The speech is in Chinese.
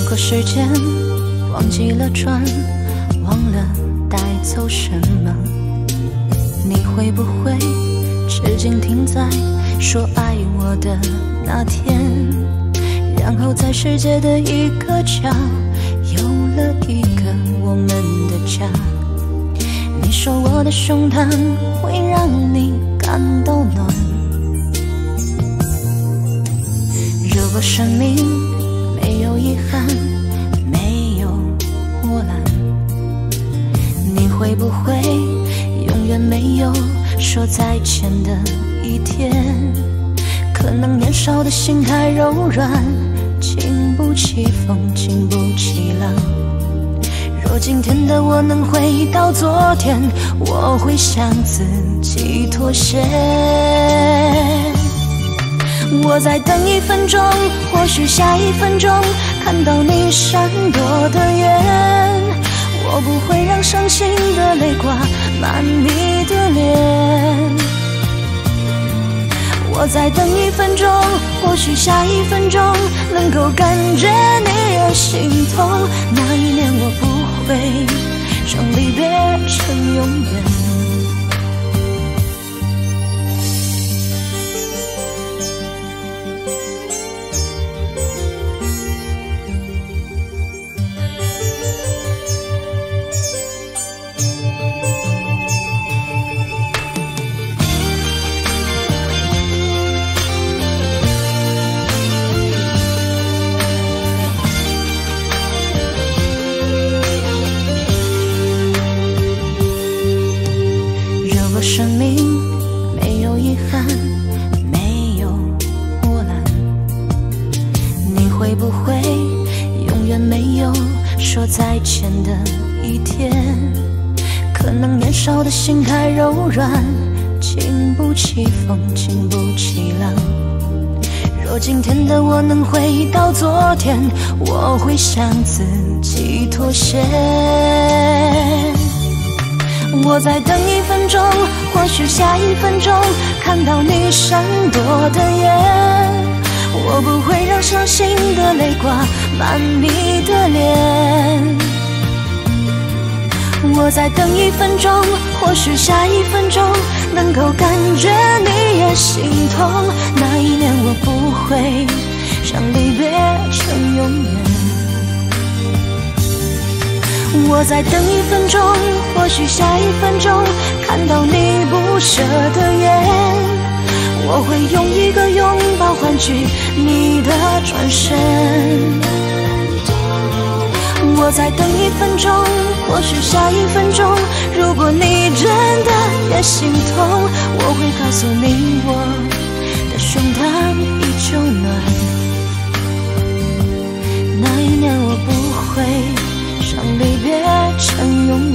时和时间，忘记了穿，忘了带走什么。你会不会至今停在说爱我的那天？然后在世界的一个角，有了一个我们的家。你说我的胸膛会让你感到暖。如果生命 没有遗憾，没有波澜，你会不会永远没有说再见的一天？可能年少的心太柔软，经不起风，经不起浪。若今天的我能回到昨天，我会向自己妥协。 我再等一分钟，或许下一分钟看到你闪躲得远。我不会让伤心的泪挂满你的脸。我再等一分钟，或许下一分钟能够感觉你也心痛。那一年我不会让离别成永远。 心太柔软，经不起风，经不起浪。若今天的我能回到昨天，我会向自己妥协。我再等一分钟，或许下一分钟看到你闪躲得远。我不会让伤心的泪挂满你的脸。 我再等一分钟，或许下一分钟能够感觉你也心痛。那一年我不会让离别成永远。我再等一分钟，或许下一分钟看到你不舍的眼，我会用一个拥抱换取你的转身。 我再等一分钟，或许下一分钟，如果你真的也心痛，我会告诉你我的胸膛依旧暖。那一年我不会让离别成永远。